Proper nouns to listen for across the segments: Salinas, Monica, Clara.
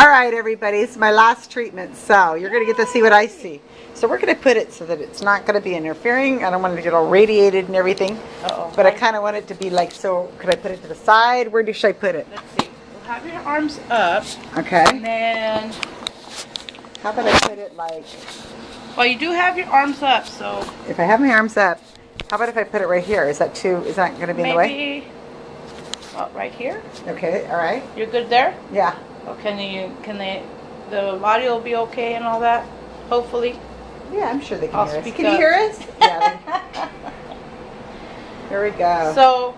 All right, everybody, it's my last treatment, so you're going to get to see what I see. So we're going to put it so that it's not going to be interfering. I don't want it to get all radiated and everything. But I kind of want it to be like, so could I put it to the side? Where should I put it? Let's see. We'll have your arms up. Okay. And then... how about I put it like... Well, you do have your arms up, so... If I have my arms up, how about if I put it right here? Is that too... is that going to be in the way? Maybe right here. Okay, all right. You're good there? Yeah. Oh, can they, the audio will be okay and all that, hopefully? Yeah, I'm sure they can hear us. Can you hear us? Yeah. Here we go. So,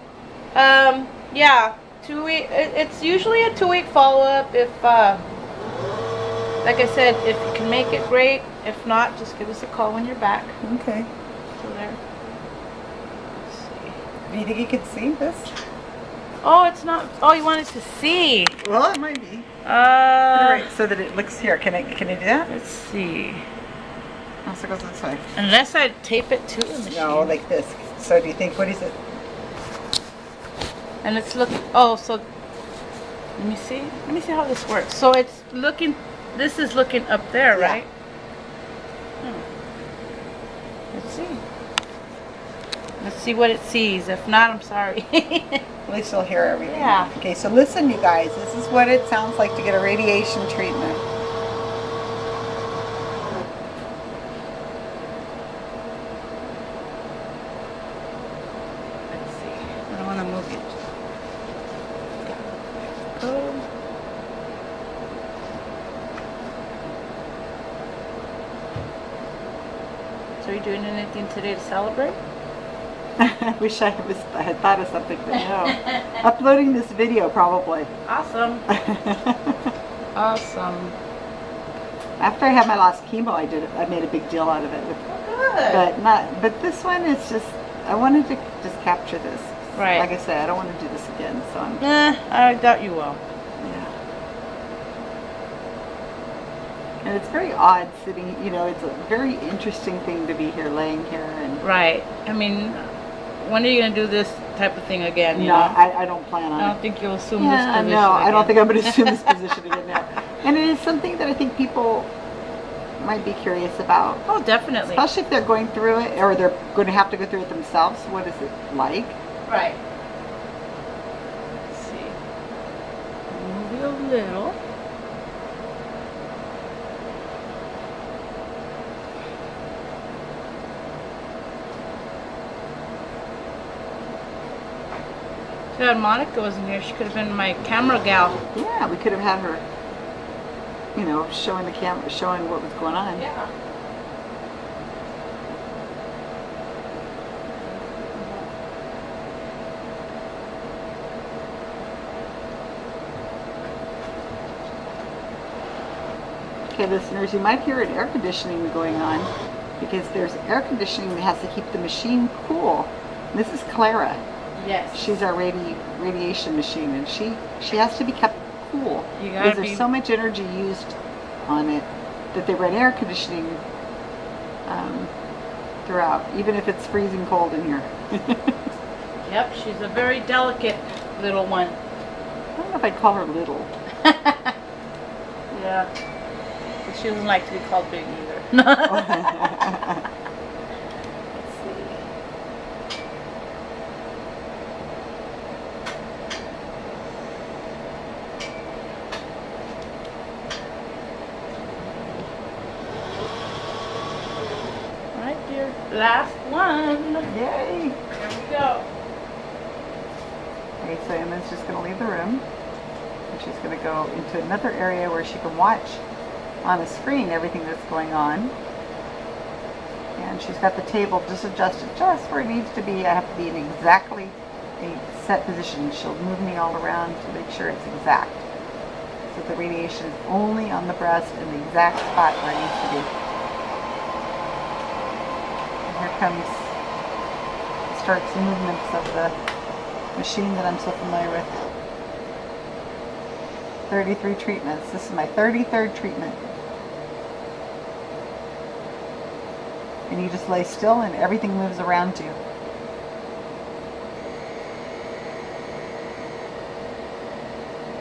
yeah, it's usually a 2-week follow-up. If, like I said, if you can make it, great. If not, just give us a call when you're back. Okay. So there. Let's see. Do you think you can see this? Oh, it's not. Oh, you wanted to see. Well, it might be. All right, so that it looks here. Can I do that? Let's see. Also goes this way. Unless I tape it to the machine. No, like this. So do you think, what is it? And it's looking. Oh, so let me see. Let me see how this works. So it's looking. This is looking up there, yeah. Right? Hmm. Let's see. Let's see what it sees. If not, I'm sorry. At least you'll hear everything. Yeah. Okay, so listen, you guys. This is what it sounds like to get a radiation treatment. Let's see. I don't want to move it. Oh. So, are you doing anything today to celebrate? I wish I had thought of something, but no. Uploading this video, probably. Awesome. Awesome. After I had my last chemo, I made a big deal out of it. Good. But this one is just, I wanted to just capture this. Right. Like I said, I don't want to do this again, so I'm... I doubt you will. Yeah. And it's very odd sitting, you know, it's a very interesting thing to be here, laying here. And right. I mean... when are you going to do this type of thing again? You know? I don't plan on it. I don't think you'll assume this position again. I don't think I'm going to assume this position again now. And it is something that I think people might be curious about. Oh, definitely. Especially if they're going through it, or they're going to have to go through it themselves. What is it like? Right. Let's see. Move it a little. Glad Monica wasn't here. She could have been my camera gal. Yeah, we could have had her, you know, showing the camera, showing what was going on. Yeah. Okay, listeners, you might hear an air conditioning going on because there's air conditioning that has to keep the machine cool. This is Clara. Yes. She's our radiation machine, and she has to be kept cool. Because there's so much energy used on it that they run air conditioning throughout, even if it's freezing cold in here. Yep, she's a very delicate little one. I don't know if I'd call her little. Yeah. But she doesn't like to be called big either. Last one. Yay. There we go. Okay, so Emma's just going to leave the room. And she's going to go into another area where she can watch on a screen everything that's going on. And she's got the table just adjusted just where it needs to be. I have to be in exactly a set position. She'll move me all around to make sure it's exact. So the radiation is only on the breast in the exact spot where it needs to be. Here comes, starts the movements of the machine that I'm so familiar with. 33 treatments. This is my 33rd treatment. And you just lay still and everything moves around you.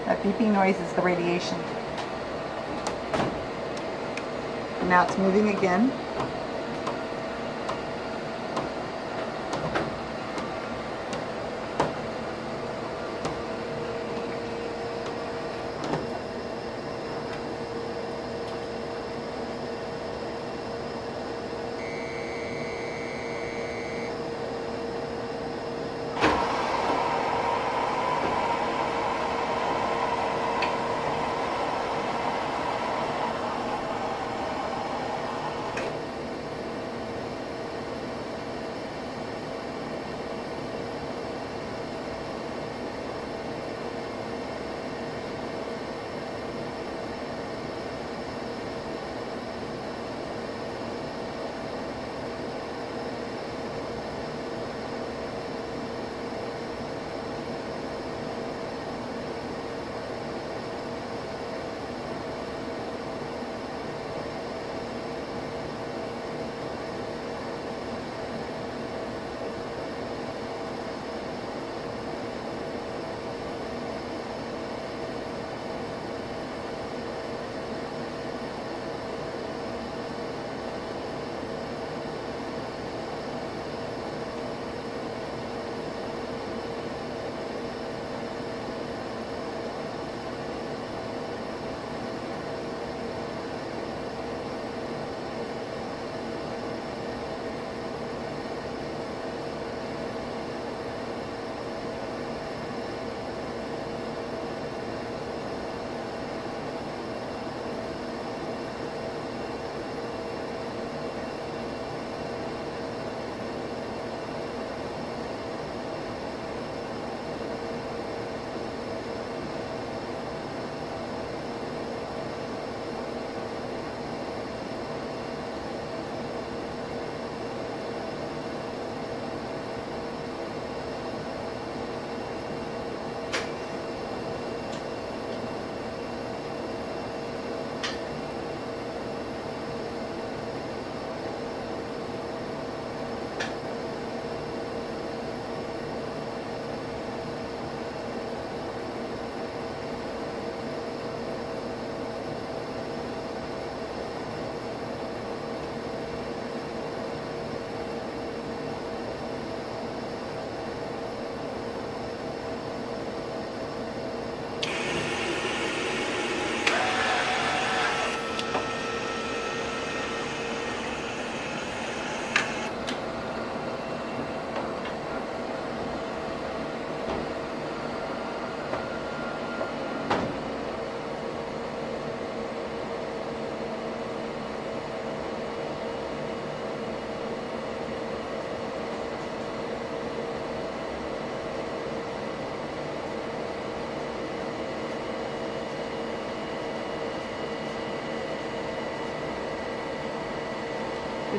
That beeping noise is the radiation. now it's moving again.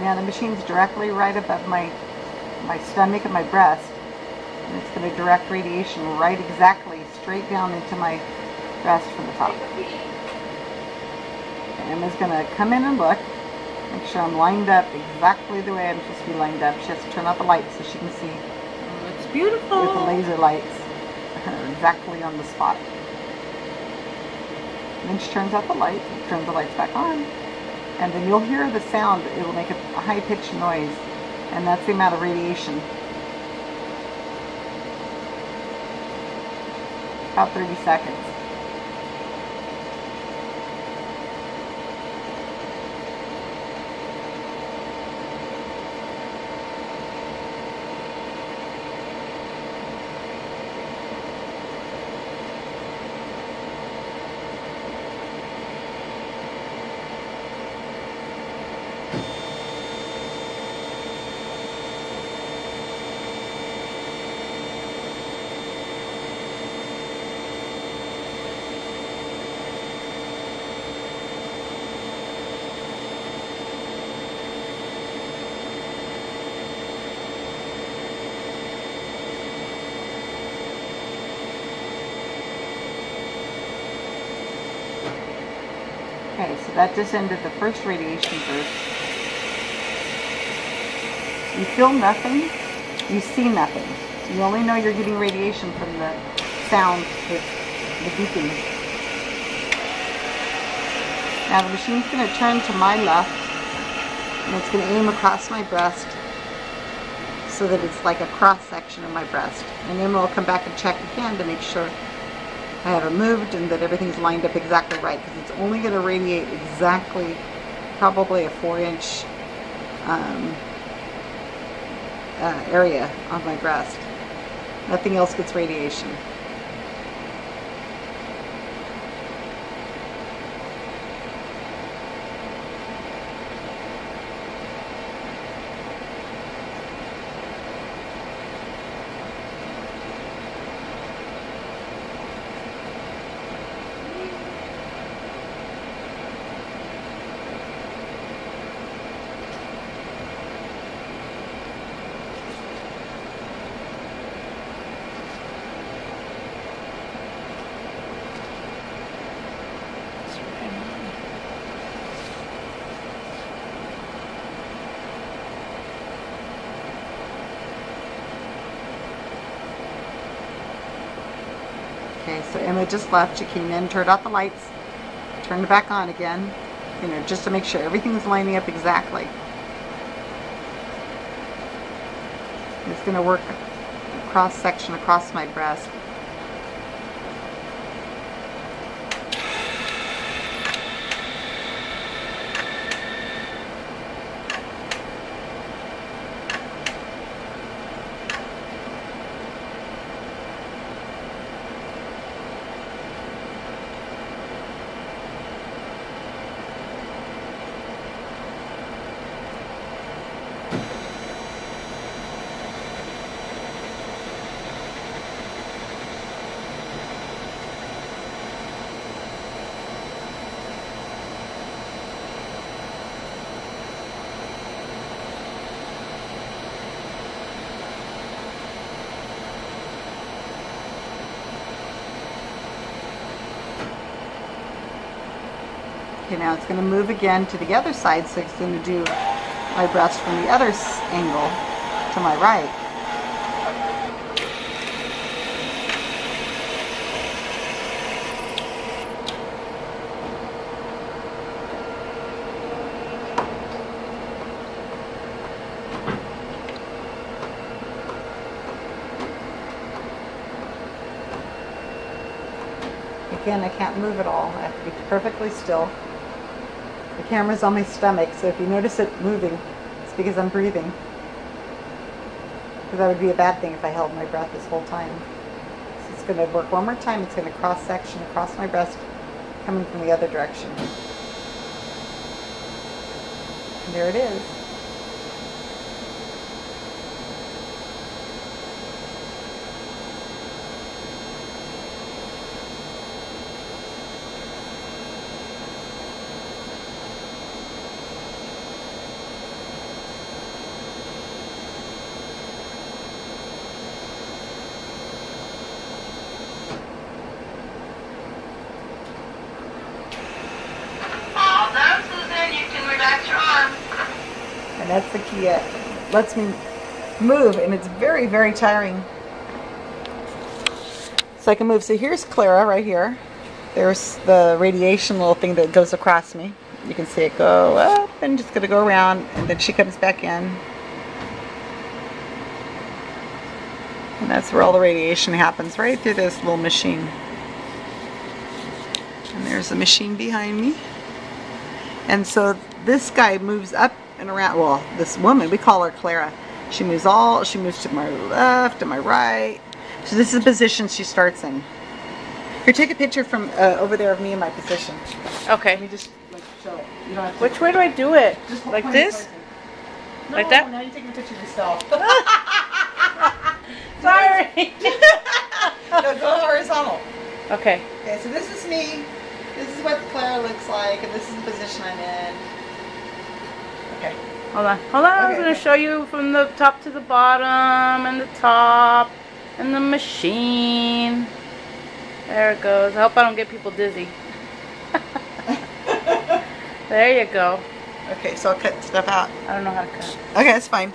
Now the machine's directly right above my stomach and my breast, and it's going to direct radiation right exactly straight down into my breast from the top. And Emma's going to come in and look, make sure I'm lined up exactly the way I'm supposed to be lined up. She has to turn off the lights so she can see. Oh, it's beautiful. With the laser lights, exactly on the spot. And then she turns off the lights, turns the lights back on. And then you'll hear the sound. It will make a high-pitched noise, and that's the amount of radiation. About 30 seconds. Okay, so that just ended the first radiation burst. You feel nothing, you see nothing. You only know you're getting radiation from the sound, the beeping. Now the machine's going to turn to my left. and it's going to aim across my breast so that it's like a cross section of my breast. And then we'll come back and check again to make sure I haven't moved and that everything's lined up exactly right, because it's only going to radiate exactly probably a 4-inch area on my breast. Nothing else gets radiation. Okay, so Emma just left. She came in, turned off the lights, turned it back on again, you know, just to make sure everything's lining up exactly. It's going to work a cross section across my breast. Now it's going to move again to the other side, so it's going to do my breast from the other angle to my right. Again, I can't move at all. I have to be perfectly still. The camera's on my stomach, so if you notice it moving, it's because I'm breathing. Because that would be a bad thing if I held my breath this whole time. So it's going to work one more time. It's going to cross-section across my breast, coming from the other direction. And there it is. That's the key. It lets me move, and it's very, very tiring. So I can move. So here's Clara right here. There's the radiation little thing that goes across me. You can see it go up and just gonna go around, and then she comes back in. And that's where all the radiation happens, right through this little machine. And there's the machine behind me. And so this guy moves up and around. Well, this woman, we call her Clara, she moves to my left and my right. So this is the position she starts in. Here, take a picture from over there of me in my position. Okay. Let me just like show it. You don't have to. Which way do I do it? Just like this? No, like that? Now you're taking a picture of yourself. Sorry. No, go horizontal. Okay. Okay, so this is me. This is what Clara looks like, and this is the position I'm in. Okay. Hold on. Hold on. Okay. I'm going to show you from the top to the bottom, and the top, and the machine. There it goes. I hope I don't get people dizzy. There you go. Okay, so I'll cut stuff out. I don't know how to cut. Okay, that's fine.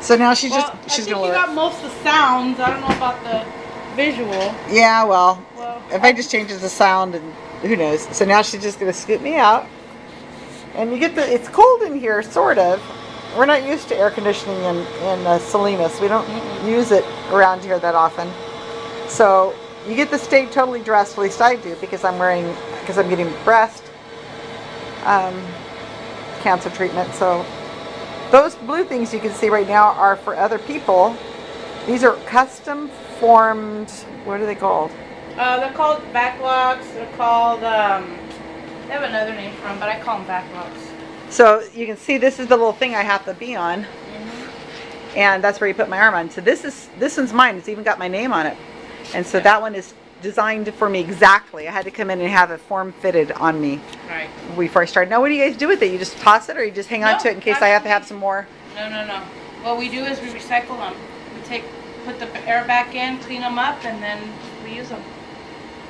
So now she's going to look. I think you got most of the sounds. I don't know about the visual. Yeah, well if I just change the sound, and who knows. So now she's just going to scoop me out. And you get the, it's cold in here, sort of. We're not used to air conditioning in Salinas. We don't use it around here that often. So you get to stay totally dressed, at least I do, because I'm wearing, because I'm getting breast cancer treatment. So those blue things you can see right now are for other people. These are custom formed, what are they called? They're called backlogs. They're called, they have another name for them, but I call them backlogs. So you can see this is the little thing I have to be on. Mm-hmm. And that's where you put my arm on. So this one's mine. It's even got my name on it. And so that one is designed for me exactly. I had to come in and have it form fitted on me before I started. Now what do you guys do with it? You just toss it, or you just hang on to it in case I have to have some more? No. What we do is we recycle them. We put the air back in, clean them up, and then reuse them.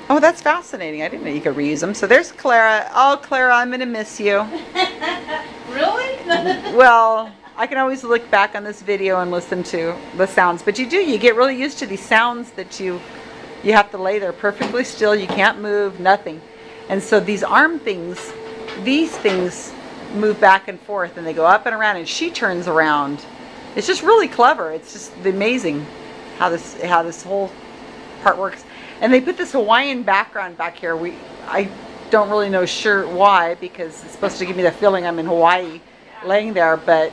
Oh, that's fascinating. I didn't know you could reuse them. So there's Clara. Oh, Clara, I'm going to miss you. Really? Well, I can always look back on this video and listen to the sounds. But you do. You get really used to these sounds that you have to lay there perfectly still. You can't move, nothing. And so these arm things, these things move back and forth, and they go up and around, and she turns around. It's just really clever. It's just amazing how this whole part works. And they put this Hawaiian background back here. I don't really know sure why, because it's supposed to give me the feeling I'm in Hawaii laying there, but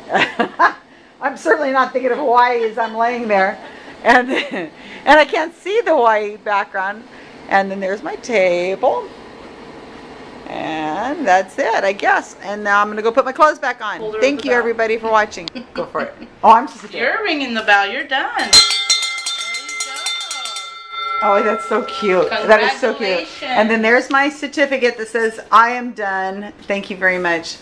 I'm certainly not thinking of Hawaii as I'm laying there. And I can't see the Hawaii background. And then there's my table. And that's it, I guess. And now I'm going to go put my clothes back on. Thank you, everybody, for watching. Go for it. Oh, I'm just scared. You're ringing the bell. You're done. Oh, that's so cute. That is so cute. And then there's my certificate that says, I am done. Thank you very much.